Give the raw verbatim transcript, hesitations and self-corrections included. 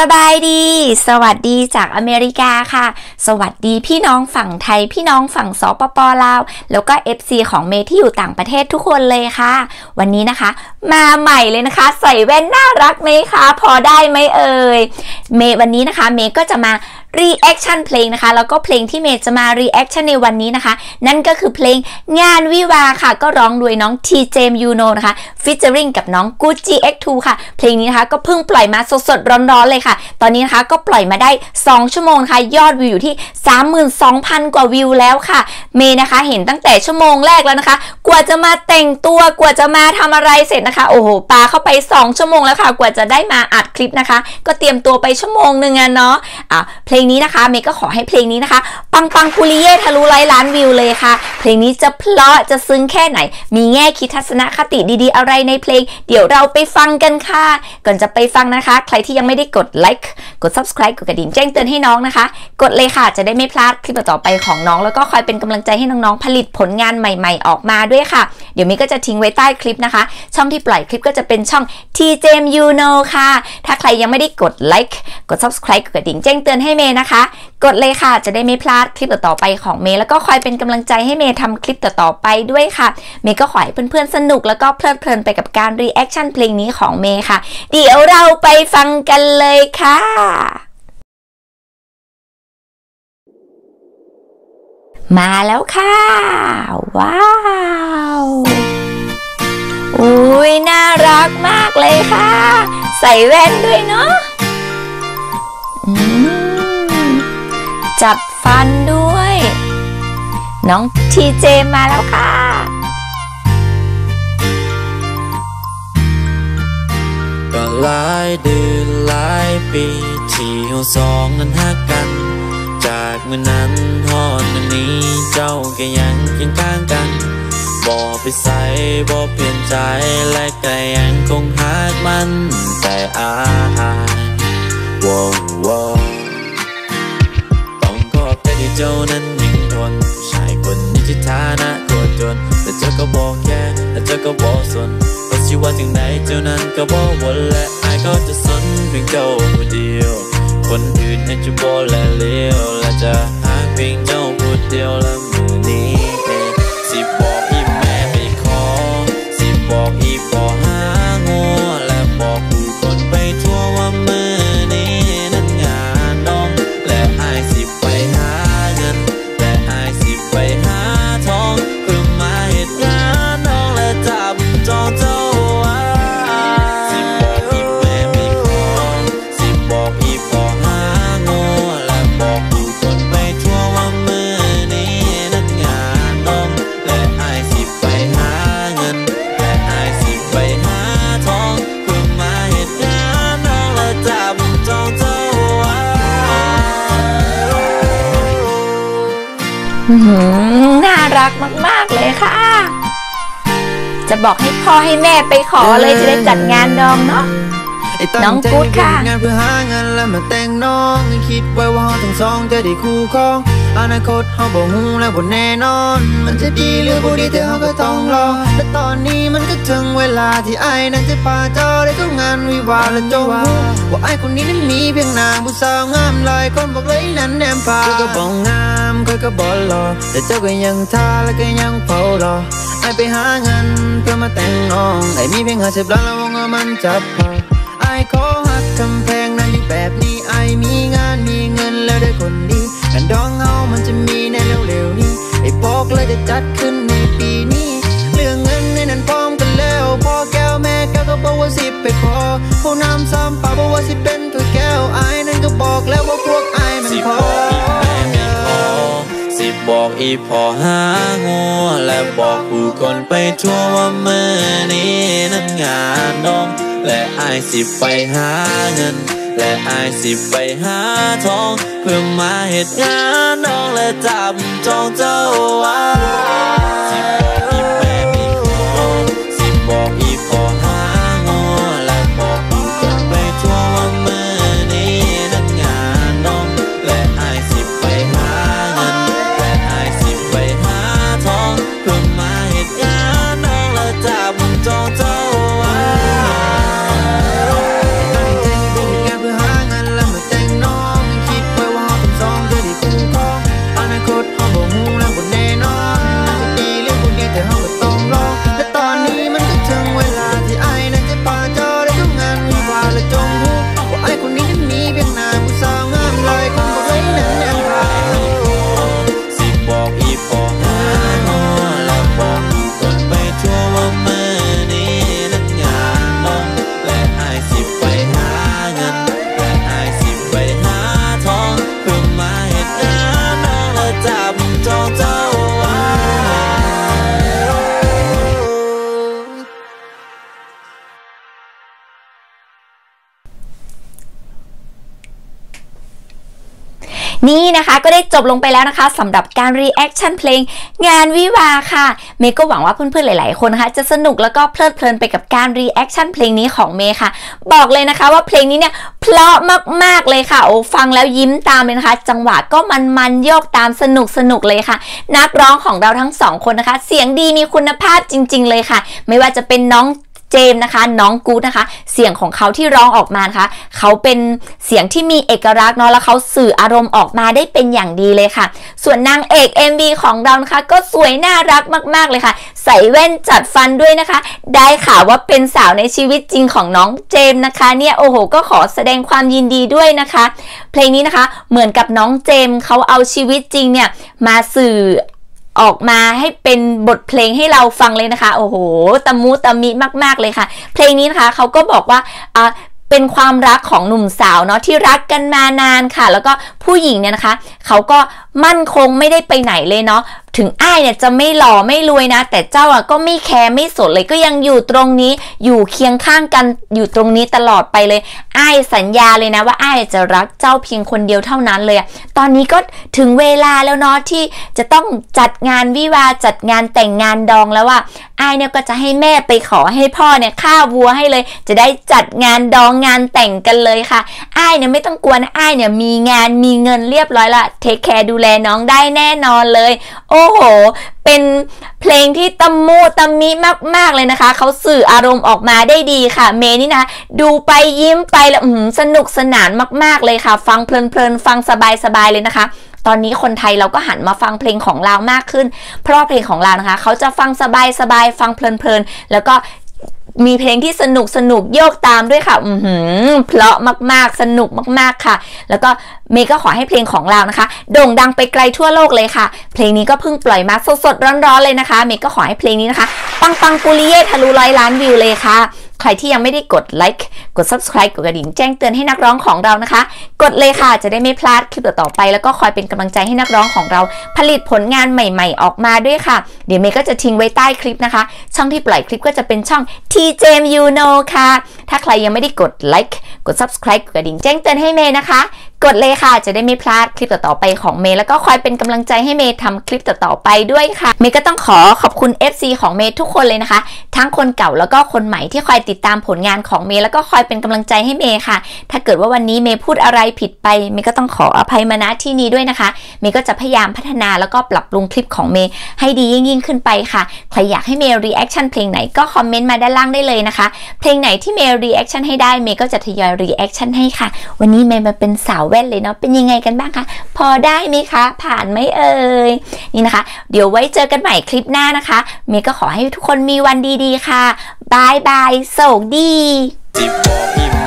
สบายดีสวัสดีจากอเมริกาค่ะสวัสดีพี่น้องฝั่งไทยพี่น้องฝั่งสปป.ลาวแล้วก็ เอฟ ซี ของเมที่อยู่ต่างประเทศทุกคนเลยค่ะวันนี้นะคะมาใหม่เลยนะคะใส่แว่นน่ารักไหมคะพอได้ไหมเอ่ยเมวันนี้นะคะเมก็จะมารีแอคชั่นเพลงนะคะแล้วก็เพลงที่เมย์จะมารีแอคชั่นในวันนี้นะคะนั่นก็คือเพลงงานวิวาค่ะก็ร้องโดยน้อง ที เจ Uno นะคะฟีเจอริ่งกับน้อง Gucci เอ็กซ์ ทู ค่ะเพลงนี้นะคะก็เพิ่งปล่อยมาสดๆร้อนๆเลยค่ะตอนนี้นะคะก็ปล่อยมาได้สองชั่วโมงค่ะยอดวิวอยู่ที่ สามหมื่นสองพัน กว่าวิวแล้วค่ะเมย์นะคะเห็นตั้งแต่ชั่วโมงแรกแล้วนะคะกว่าจะมาแต่งตัวกว่าจะมาทำอะไรเสร็จนะคะโอ้โหปาเข้าไปสองชั่วโมงแล้วค่ะกว่าจะได้มาอัดคลิปนะคะก็เตรียมตัวไปชั่วโมงนึงอ่ะเนาะอ่ะเพลงนี้นะคะเมย์ก็ขอให้เพลงนี้นะคะปังปังปุริเย่ทะลุร้อยล้านวิวเลยค่ะเพลงนี้จะเพลาะจะซึ้งแค่ไหนมีแง่คิดทัศนคติดีๆอะไรในเพลงเดี๋ยวเราไปฟังกันค่ะก่อนจะไปฟังนะคะใครที่ยังไม่ได้กดไลค์กด ซับสไครบ์ กดกระดิ่งแจ้งเตือนให้น้องนะคะกดเลยค่ะจะได้ไม่พลาดคลิปต่อไปของน้องแล้วก็คอยเป็นกำลังใจให้น้องๆผลิตผลงานใหม่ๆออกมาด้วยค่ะเดี๋ยวเมย์ก็จะทิ้งไว้ใต้คลิปนะคะช่องที่ปล่อยคลิปก็จะเป็นช่อง ที เจ Uno ค่ะถ้าใครยังไม่ได้กดไลค์กด ซับสไครบ์ กดกระดิ่งแจ้งเตือนให้เมย์นะคะกดเลยค่ะจะได้ไม่พลาดคลิปต่อๆไปของเมย์แล้วก็คอยเป็นกำลังใจให้เมย์ทำคลิปต่อๆไปด้วยค่ะเมย์ก็ขอให้เพื่อนๆสนุกแล้วก็เพลิดเพลินไปกับการรีแอคชั่นเพลงนี้ของเมย์ค่ะเดี๋ยวเราไปฟังกันเลยค่ะมาแล้วค่ะว้าวอุ้ยน่ารักมากเลยค่ะใส่แว่นด้วยเนาะจับฟันด้วยน้อง ที เจ มาแล้วค่ะก็หลายเดือนหลายปีที่เราสองนั้นหักกันจากเมื่อนั้นฮอดมื้อนี้เจ้าก็ยังเคียงข้างกันบ่ไปใส่บ่เปลี่ยนใจและก็ยังคงหักมันแต่อ้ายว้าวต้องขอบใจที่เจ้านั้นยังทนชายคนนี้ที่ฐานะโคตรจนแต่เจ้าก็บอกแค่แต่เจ้าก็บอกสนเพราะชีวิตอย่างไหนเจ้านั้นก็บอกวนและอ้ายก็จะสนเพียงเจ้าผู้เดียวคนอื่นให้จะบอกและเลี้ยวและจะหาเพียงเจ้าผู้เดียวและมือนี้เองสิบอกอีแม่ไปขอสิบอกอีบอกหางัวและบอกผู้คนไปทั่วว่ามือนี้นั้นงานน้องและอายสิไปหาเงินและอายสิไปหาทองเพื่อมาเหตุงานน้องและจับจองเจ้าน่ารักมากๆเลยค่ะจะบอกให้พ่อให้แม่ไปขอเลยจะได้จัดงานน้องเนาะน้องกู๊ดค่ะงานเพื่อหาเงินและมาแต่งน้องคิดไว้ว่าทั้งสองจะได้คู่ครองอนาคตเขาบอกหูและบนแน่นอนมันจะดีหรือบ่ดีแต่เขาก็ต้องรอแต่ตอนนี้มันก็ถึงเวลาที่ไอ้นั้นจะพาเจ้าได้เข้างานวิวาห์และเจ้าว่าว่าไอ้คนนี้นั้นมีเพียงนางผู้สาวงามลอยคนบอกเลยนั้นแนมพาก็บอกงามก็ก็บอกรอแต่เจ้าก็ยังท่าและก็ยังเฝ้ารอไอ้ไปหาเงินเพื่อมาแต่งน้องไอ้มีเพียงห้าสิบล้านแล้ววงเงินมันจับพอไอ้ขอหักกำแพงนั้นยังแบบนี้ไอ้มีงานมีเงินแล้วได้คนดีการดองเฮามันจะมีในเร็วๆนี้ไอ้พอกเลยจะจัดขึ้นในปีนี้เรื่องเงินในนั้นพร้อมกันแล้วพ่อแก้วแม่แก้วก็บอกว่าสิบไปพอพวกน้ำซ้ำป่าบอกว่าสิบเป็นตัวแก้วไอ้นั่นก็บอกแล้วว่าพวกไอ้มันพอสิบบอกอีพอหางัวและบอกผู้คนไปทั่วว่ามือนี้นั้นงานน้องและไอ้สิบไปหาเงินและอายสิไปหาทองเพื่อมาเหตุงานน้องและจับจองเจ้าว่าสิบอกอีแม่มีขอสิบอกอีขอหางัวและบอกอีกันไปทั่วว่ามือนี้นั้นงานน้องและอายสิไปหาเงินและอายสิไปหาทองเพื่อมาเหตุงานน้องและจับจองเจ้าว่า นี่นะคะก็ได้จบลงไปแล้วนะคะสำหรับการรีแอคชั่นเพลงงานวิวาห์ค่ะเมย์ก็หวังว่าเพื่อนๆหลายๆคนนะคะจะสนุกแล้วก็เพลิดเพลินไปกับการรีแอคชั่นเพลงนี้ของเมย์ค่ะบอกเลยนะคะว่าเพลงนี้เนี่ยเพลาะมากๆเลยค่ะโอ้ฟังแล้วยิ้มตามเลยนะคะจังหวะก็มันๆโยกตามสนุกสนุกเลยค่ะนักร้องของเราทั้งสองคนนะคะเสียงดีมีคุณภาพจริงๆเลยค่ะไม่ว่าจะเป็นน้องเจมส์นะคะน้องกู๊ดนะคะเสียงของเขาที่ร้องออกมานะคะเขาเป็นเสียงที่มีเอกลักษณ์เนาะแล้วเขาสื่ออารมณ์ออกมาได้เป็นอย่างดีเลยค่ะส่วนนางเอก เอ็ม วี ของเรานะคะก็สวยน่ารักมากๆเลยค่ะใส่แว่นจัดฟันด้วยนะคะได้ข่าวว่าเป็นสาวในชีวิตจริงของน้องเจมส์นะคะเนี่ยโอ้โหก็ขอแสดงความยินดีด้วยนะคะเพลงนี้นะคะเหมือนกับน้องเจมส์เขาเอาชีวิตจริงเนี่ยมาสื่อออกมาให้เป็นบทเพลงให้เราฟังเลยนะคะโอ้โหตะมูตะมิมากๆเลยค่ะเพลงนี้นะคะเขาก็บอกว่าอ่าเป็นความรักของหนุ่มสาวเนาะที่รักกันมานานค่ะแล้วก็ผู้หญิงเนี่ยนะคะเขาก็มั่นคงไม่ได้ไปไหนเลยเนาะถึงอ้ายเนี่ยจะไม่หล่อไม่รวยนะแต่เจ้าอ่ะก็ไม่แคร์ไม่สนเลยก็ยังอยู่ตรงนี้อยู่เคียงข้างกันอยู่ตรงนี้ตลอดไปเลยอ้ายสัญญาเลยนะว่าอ้ายจะรักเจ้าเพียงคนเดียวเท่านั้นเลยตอนนี้ก็ถึงเวลาแล้วเนาะที่จะต้องจัดงานวิวาจัดงานแต่งงานดองแล้วว่าอ้ายเนี่ยก็จะให้แม่ไปขอให้พ่อเนี่ยฆ่าวัวให้เลยจะได้จัดงานดองงานแต่งกันเลยค่ะอ้ายเนี่ยไม่ต้องกลัวนะอ้ายเนี่ยมีงานมีเงินเรียบร้อยละเทคแคร์ดูแลน้องได้แน่นอนเลยโอ้โอ้โหเป็นเพลงที่ตะมูตะมิมากๆเลยนะคะเขาสื่ออารมณ์ออกมาได้ดีค่ะเมนี่นะดูไปยิ้มไปแล้วสนุกสนานมากๆเลยค่ะฟังเพลินๆฟังสบายๆเลยนะคะตอนนี้คนไทยเราก็หันมาฟังเพลงของลาวมากขึ้นเพราะเพลงของลาวนะคะเขาจะฟังสบายๆฟังเพลินๆแล้วก็มีเพลงที่สนุกสนุกโยกตามด้วยค่ะอือหือเพลาะมากๆสนุกมากๆค่ะแล้วก็เมย์ก็ขอให้เพลงของเรานะคะโด่งดังไปไกลทั่วโลกเลยค่ะเพลงนี้ก็เพิ่งปล่อยมาสดๆร้อนๆเลยนะคะเมย์ก็ขอให้เพลงนี้นะคะปังปังปุริเย่ทะลุร้อยล้านวิวเลยค่ะใครที่ยังไม่ได้กดไลค์กด ซับสไครบ์ กดกระดิ่งแจ้งเตือนให้นักร้องของเรานะคะกดเลยค่ะจะได้ไม่พลาดคลิปต่อไปแล้วก็คอยเป็นกำลังใจให้นักร้องของเราผลิตผลงานใหม่ๆออกมาด้วยค่ะเดี๋ยวเมย์ก็จะทิ้งไว้ใต้คลิปนะคะช่องที่ปล่อยคลิปก็จะเป็นช่อง ที เจ Uno ค่ะถ้าใครยังไม่ได้กดไลค์กด ซับสไครบ์ กดกระดิ่งแจ้งเตือนให้เมย์นะคะกดเลยค่ะจะได้ไม่พลาดคลิปต่อๆไปของเมย์แล้วก็คอยเป็นกำลังใจให้เมย์ทำคลิปต่อๆไปด้วยค่ะเมย์ก็ต้องขอขอบคุณ เอฟ ซี ของเมย์ทุกคนเลยนะคะทั้งคนเก่าแล้วก็คนใหม่ที่คอยติดตามผลงานของเมย์แล้วก็คอยเป็นกำลังใจให้เมย์ค่ะถ้าเกิดว่าวันนี้เมย์พูดอะไรผิดไปเมย์ก็ต้องขออภัยมาณที่นี้ด้วยนะคะเมย์ก็จะพยายามพัฒนาแล้วก็ปรับปรุงคลิปของเมย์ให้ดียิ่งขึ้นไปค่ะใครอยากให้เมย์รีแอคชั่นเพลงไหนก็คอมเมนต์มาด้านล่างได้เลยนะคะเพลงไหนที่เมย์รีแอคชั่นให้ได้เมย์ก็จะทยอยรีแอคชั่นให้ค่ะวันนี้เมย์มาเป็นสาวแว่นเลยเนาะเป็นยังไงกันบ้างคะพอได้ไหมคะผ่านไหมเอ่ยนี่นะคะเดี๋ยวไว้เจอกันใหม่คลิปหน้านะคะเมย์ก็ขอให้ทุกคนมีวันดีๆค่ะบายบายโชคดี